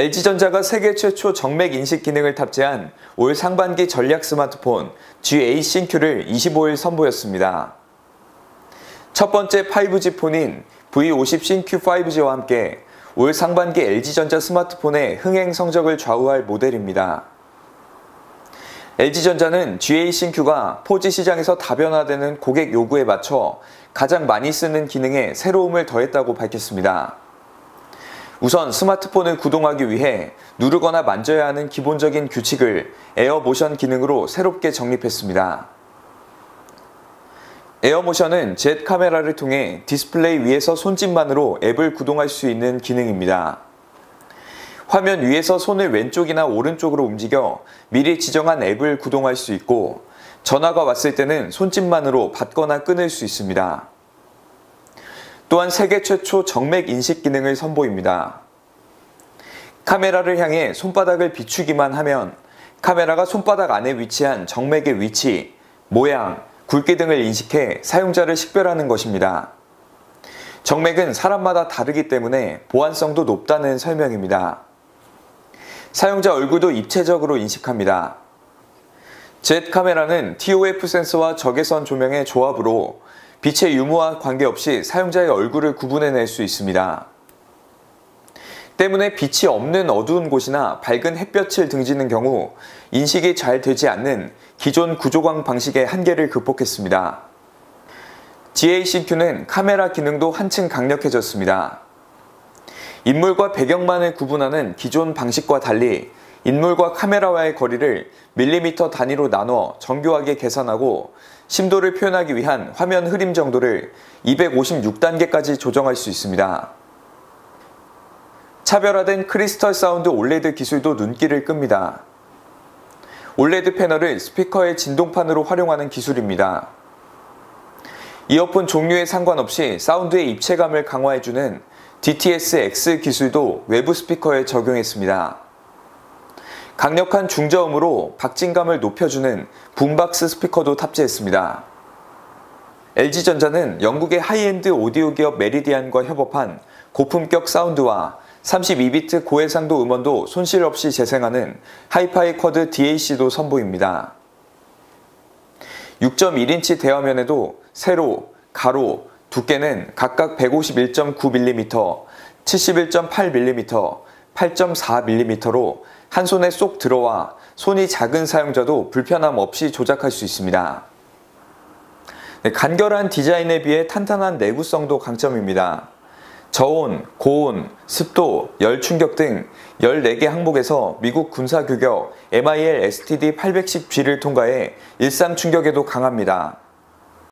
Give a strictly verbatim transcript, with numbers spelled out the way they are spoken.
엘지전자가 세계 최초 정맥 인식 기능을 탑재한 올 상반기 전략 스마트폰 지 에이싱큐를 이십오일 선보였습니다. 첫 번째 파이브지 폰인 브이 오십 싱큐 파이브지와 함께 올 상반기 엘지전자 스마트폰의 흥행 성적을 좌우할 모델입니다. 엘지전자는 지 에이싱큐가 포지 시장에서 다변화되는 고객 요구에 맞춰 가장 많이 쓰는 기능에 새로움을 더했다고 밝혔습니다. 우선 스마트폰을 구동하기 위해 누르거나 만져야 하는 기본적인 규칙을 에어 모션 기능으로 새롭게 정립했습니다. 에어 모션은 젯 카메라를 통해 디스플레이 위에서 손짓만으로 앱을 구동할 수 있는 기능입니다. 화면 위에서 손을 왼쪽이나 오른쪽으로 움직여 미리 지정한 앱을 구동할 수 있고, 전화가 왔을 때는 손짓만으로 받거나 끊을 수 있습니다. 또한 세계 최초 정맥 인식 기능을 선보입니다. 카메라를 향해 손바닥을 비추기만 하면 카메라가 손바닥 안에 위치한 정맥의 위치, 모양, 굵기 등을 인식해 사용자를 식별하는 것입니다. 정맥은 사람마다 다르기 때문에 보안성도 높다는 설명입니다. 사용자 얼굴도 입체적으로 인식합니다. 젯 카메라는 티 오 에프 센서와 적외선 조명의 조합으로 빛의 유무와 관계없이 사용자의 얼굴을 구분해낼 수 있습니다. 때문에 빛이 없는 어두운 곳이나 밝은 햇볕을 등지는 경우 인식이 잘 되지 않는 기존 구조광 방식의 한계를 극복했습니다. 지 에이싱큐는 카메라 기능도 한층 강력해졌습니다. 인물과 배경만을 구분하는 기존 방식과 달리 인물과 카메라와의 거리를 밀리미터 단위로 나눠 정교하게 계산하고 심도를 표현하기 위한 화면 흐림 정도를 이백오십육 단계까지 조정할 수 있습니다. 차별화된 크리스털 사운드 올레드 기술도 눈길을 끕니다. 올레드 패널을 스피커의 진동판으로 활용하는 기술입니다. 이어폰 종류에 상관없이 사운드의 입체감을 강화해주는 디 티 에스 엑스 기술도 외부 스피커에 적용했습니다. 강력한 중저음으로 박진감을 높여주는 붐박스 스피커도 탑재했습니다. 엘지전자는 영국의 하이엔드 오디오 기업 메리디안과 협업한 고품격 사운드와 삼십이 비트 고해상도 음원도 손실 없이 재생하는 하이파이 쿼드 디 에이 씨도 선보입니다. 육 점 일 인치 대화면에도 세로, 가로, 두께는 각각 백오십일 점 구 밀리미터, 칠십일 점 팔 밀리미터, 팔 점 사 밀리미터로 한 손에 쏙 들어와 손이 작은 사용자도 불편함 없이 조작할 수 있습니다. 간결한 디자인에 비해 탄탄한 내구성도 강점입니다. 저온, 고온, 습도, 열 충격 등 열네 개 항목에서 미국 군사 규격 엠 아이 엘 에스 티 디 팔백십 지를 통과해 일상 충격에도 강합니다.